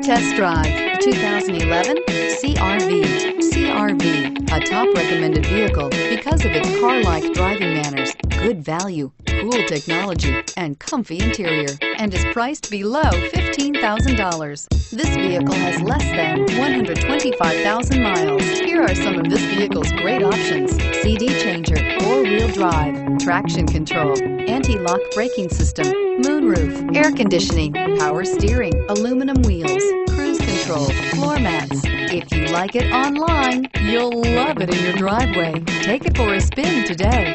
Come test drive 2011 CR-V. CR-V, a top recommended vehicle because of its car-like driving manners, good value, cool technology, and comfy interior, and is priced below $15,000. This vehicle has less than 125,000 miles. Here are some of this vehicle's great options: CD changer, four-wheel drive, traction control, anti-lock braking system, moonroof, air conditioning, power steering, aluminum wheels, cruise control, floor mats. If you like it online, you'll love it in your driveway. Take it for a spin today.